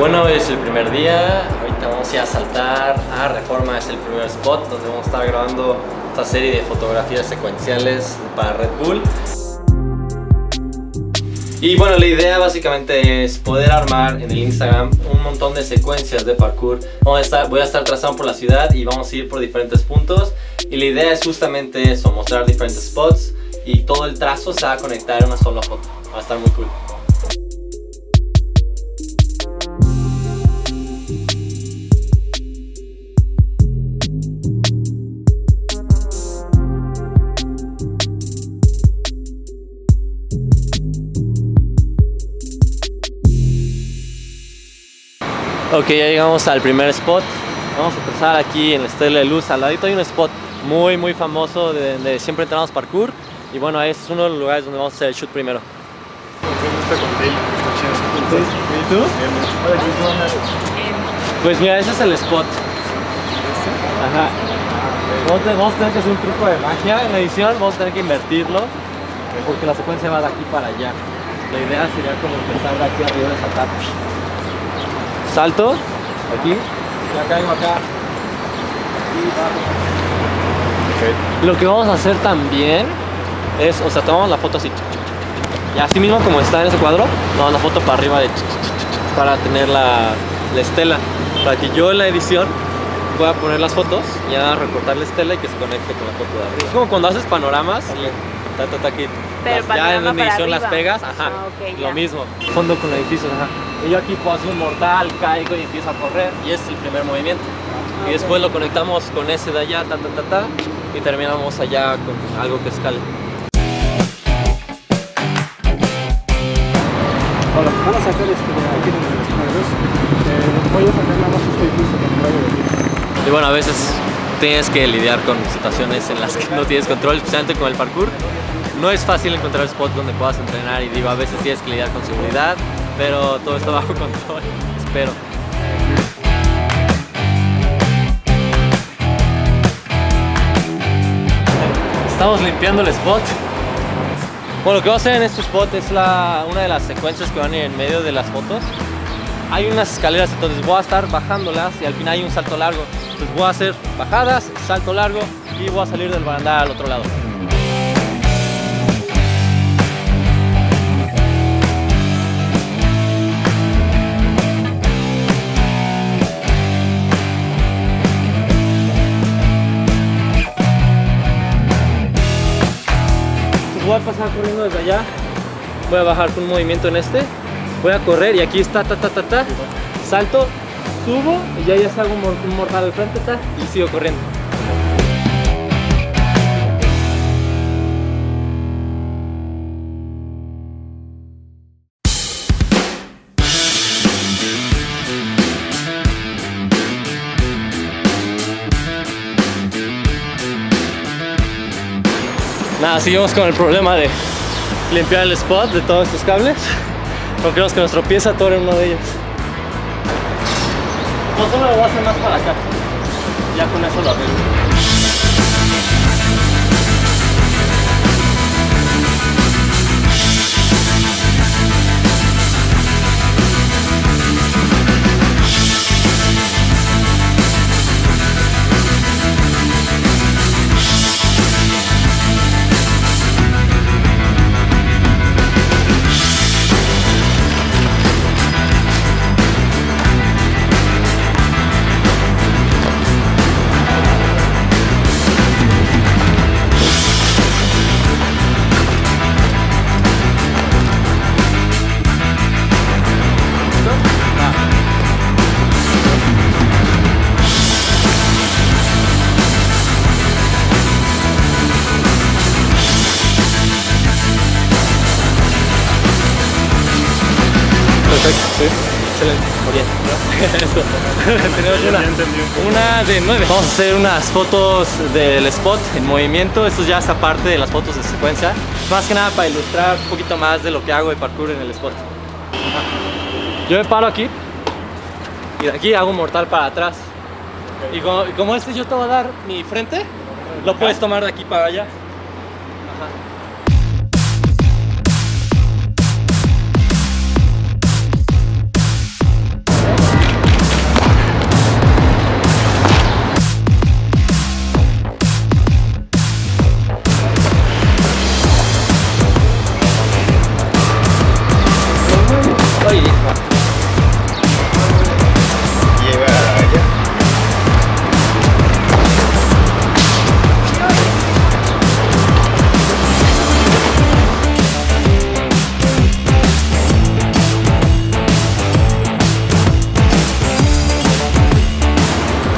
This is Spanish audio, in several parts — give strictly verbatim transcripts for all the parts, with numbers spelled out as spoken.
Bueno, hoy es el primer día, ahorita vamos a ir a saltar a Reforma, es el primer spot donde vamos a estar grabando esta serie de fotografías secuenciales para Red Bull. Y bueno, la idea básicamente es poder armar en el Instagram un montón de secuencias de parkour. Vamos a estar, voy a estar trazando por la ciudad y vamos a ir por diferentes puntos. Y la idea es justamente eso, mostrar diferentes spots y todo el trazo se va a conectar en una sola foto. Va a estar muy cool. Ok, ya llegamos al primer spot. Vamos a empezar aquí en la Estela de Luz. Al ladito hay un spot muy muy famoso de donde siempre entrenamos parkour. Y bueno, ahí es uno de los lugares donde vamos a hacer el shoot primero. ¿Y tú? Pues mira, ese es el spot. Ajá. Vamos a tener que hacer un truco de magia en la edición. Vamos a tener que invertirlo porque la secuencia va de aquí para allá. La idea sería como empezar de aquí arriba de esa tapa. Salto, aquí, ya caigo acá, y bajo. Okay. Lo que vamos a hacer también es, o sea, tomamos la foto así, y así mismo como está en ese cuadro, tomamos la foto para arriba de, para tener la, la estela, para que yo en la edición pueda poner las fotos y a recortar la estela y que se conecte con la foto de arriba. Es como cuando haces panoramas, okay. ta, ta, ta, que las, ya en la edición las pegas, ajá, ah, okay, lo mismo. Fondo con el edificio, ajá. Y yo aquí puedo hacer un mortal, caigo y empiezo a correr. Y es el primer movimiento. Ah, y después okay. Lo conectamos con ese de allá, ta, ta, ta, ta, y terminamos allá con algo que escale. Ahora, van a sacar este de aquí donde los cuadros. Eh, voy a poner nada más este edificio con el radio de aquí. Y bueno, a veces tienes que lidiar con situaciones en las que no tienes control, especialmente con el parkour. No es fácil encontrar spots donde puedas entrenar y digo, a veces tienes que lidiar con seguridad. Pero todo está bajo control, espero. Estamos limpiando el spot. Bueno, lo que va a hacer en este spot es la, una de las secuencias que van en medio de las fotos. Hay unas escaleras, entonces voy a estar bajándolas y al final hay un salto largo. Entonces voy a hacer bajadas, salto largo y voy a salir del barandal al otro lado. Voy a pasar corriendo desde allá, voy a bajar con un movimiento en este, voy a correr y aquí está, ta, ta, ta, ta, salto, subo y ya ya salgo un mortal al frente, ta, y sigo corriendo. Nada, seguimos con el problema de limpiar el spot de todos estos cables porque queremos que nos tropieza todo en uno de ellos. No solo lo voy a hacer más para acá, ya con eso lo arreglo. Sí. Excelente. Bien. Una de nueve. Vamos a hacer unas fotos del spot en movimiento. Esto ya es aparte de las fotos de secuencia. Más que nada para ilustrar un poquito más de lo que hago de parkour en el spot. Yo me paro aquí y de aquí hago un mortal para atrás. Okay. Y, como, y como este yo te voy a dar mi frente, lo puedes tomar de aquí para allá. Ajá.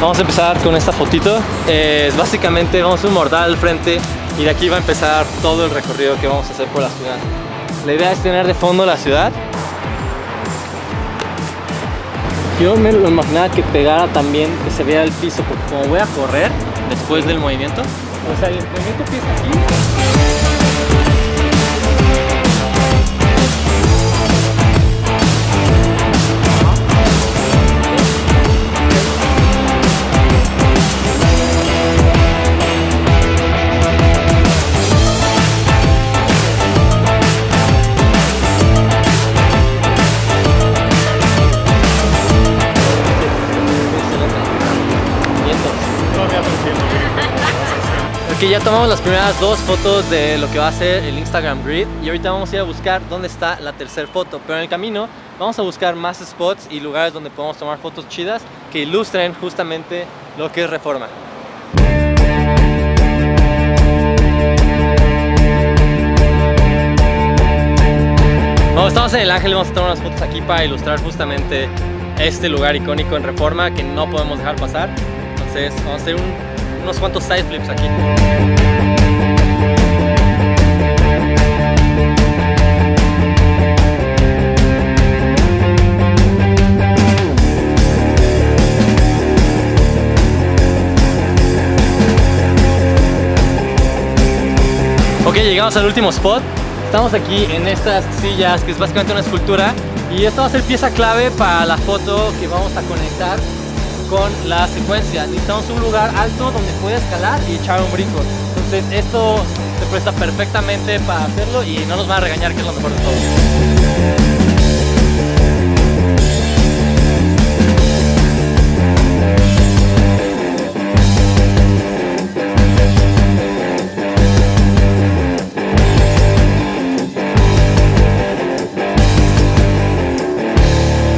Vamos a empezar con esta fotito. Es básicamente vamos a un mortal al frente y de aquí va a empezar todo el recorrido que vamos a hacer por la ciudad. La idea es tener de fondo la ciudad. Yo me lo imaginaba que pegara también, que se viera el piso, porque como voy a correr después del movimiento, o sea, el movimiento empieza aquí. Que ya tomamos las primeras dos fotos de lo que va a ser el Instagram Grid y ahorita vamos a ir a buscar dónde está la tercera foto, pero en el camino vamos a buscar más spots y lugares donde podemos tomar fotos chidas que ilustren justamente lo que es Reforma. Cuando estamos en el Ángel vamos a tomar unas fotos aquí para ilustrar justamente este lugar icónico en Reforma que no podemos dejar pasar, entonces vamos a hacer un unos cuantos side flips aquí. Ok, llegamos al último spot. Estamos aquí en estas sillas que es básicamente una escultura y esto va a ser pieza clave para la foto que vamos a conectar con la secuencia. Necesitamos un lugar alto donde pueda escalar y echar un brinco, entonces esto se presta perfectamente para hacerlo y no nos va a regañar, que es lo mejor de todo.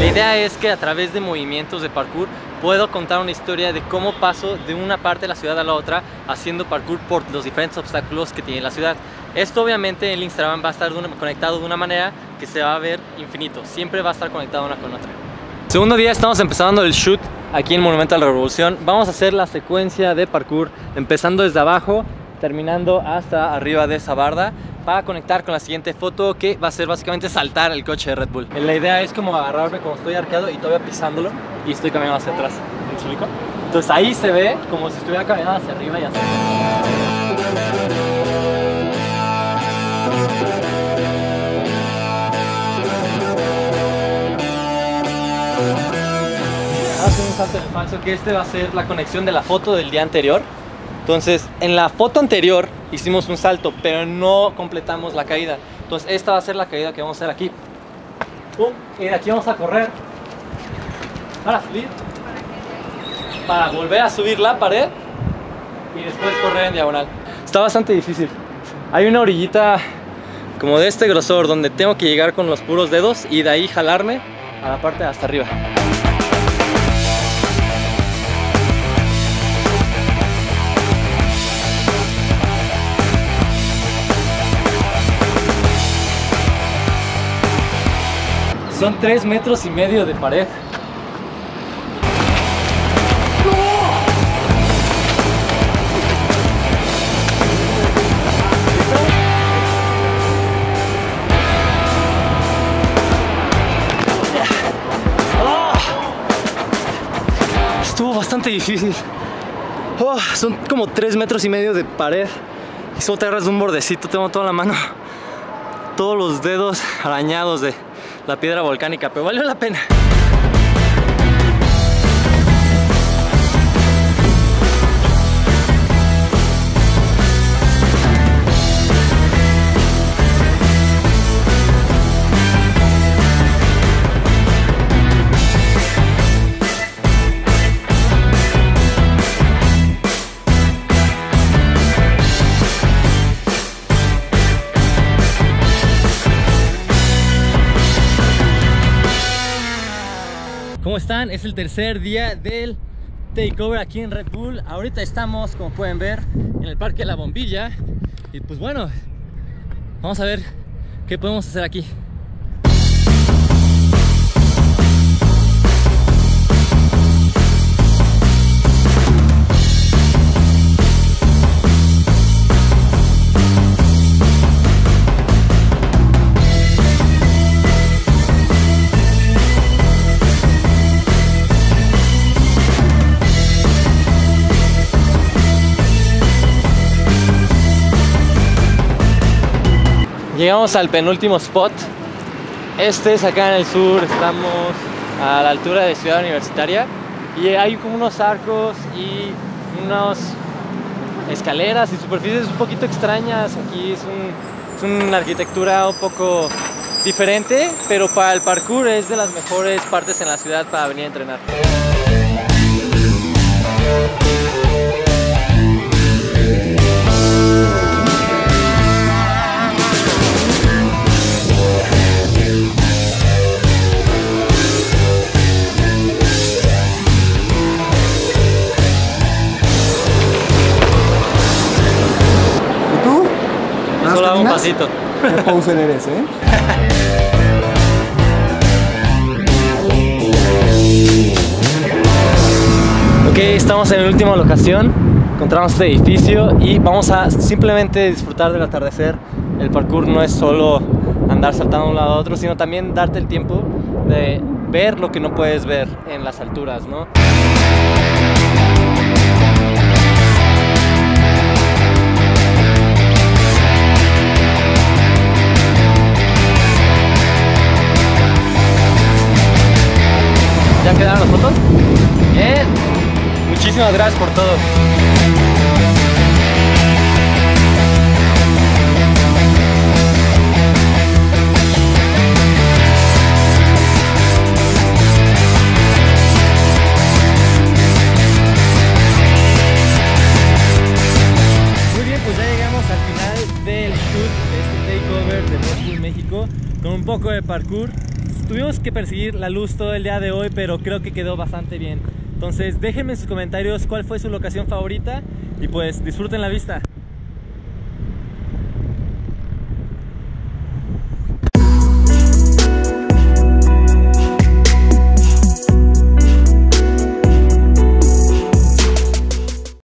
La idea es que a través de movimientos de parkour puedo contar una historia de cómo paso de una parte de la ciudad a la otra haciendo parkour por los diferentes obstáculos que tiene la ciudad. Esto obviamente el Instagram va a estar de una, conectado de una manera que se va a ver infinito, siempre va a estar conectado una con otra. Segundo día, estamos empezando el shoot aquí en Monumento a la Revolución. Vamos a hacer la secuencia de parkour empezando desde abajo, terminando hasta arriba de esa barda para conectar con la siguiente foto que va a ser básicamente saltar el coche de Red Bull. La idea es como agarrarme como estoy arqueado y todavía pisándolo y estoy caminando hacia atrás. ¿Me explico? Entonces ahí se ve como si estuviera caminando hacia arriba y hacia atrás. Hace un salto de falso que este va a ser la conexión de la foto del día anterior. Entonces en la foto anterior hicimos un salto pero no completamos la caída. Entonces esta va a ser la caída que vamos a hacer aquí. Uh, y de aquí vamos a correr para subir, para volver a subir la pared y después correr en diagonal. Está bastante difícil. Hay una orillita como de este grosor donde tengo que llegar con los puros dedos y de ahí jalarme a la parte de hasta arriba. Son tres metros y medio de pared. Estuvo bastante difícil. Oh, son como tres metros y medio de pared y solo te agarras de un bordecito. Tengo toda la mano, todos los dedos arañados de la piedra volcánica, pero valió la pena. ¿Cómo están? Es el tercer día del takeover aquí en Red Bull. Ahorita estamos, como pueden ver, en el parque La Bombilla. Y pues bueno, vamos a ver qué podemos hacer aquí. Llegamos al penúltimo spot. Este es acá en el sur, estamos a la altura de Ciudad Universitaria y hay como unos arcos y unas escaleras y superficies un poquito extrañas. Aquí es, un, es una arquitectura un poco diferente, pero para el parkour es de las mejores partes en la ciudad para venir a entrenar. Solo un pasito. ¿Qué poser eres, eh? Ok, estamos en la última locación. Encontramos este edificio y vamos a simplemente disfrutar del atardecer. El parkour no es solo andar saltando de un lado a otro, sino también darte el tiempo de ver lo que no puedes ver en las alturas, ¿no? ¿Ya quedaron las fotos? Bien. Muchísimas gracias por todo. Muy bien, pues ya llegamos al final del shoot de este takeover de Red Bull México con un poco de parkour. Tuvimos que perseguir la luz todo el día de hoy, pero creo que quedó bastante bien. Entonces déjenme en sus comentarios cuál fue su locación favorita y pues disfruten la vista.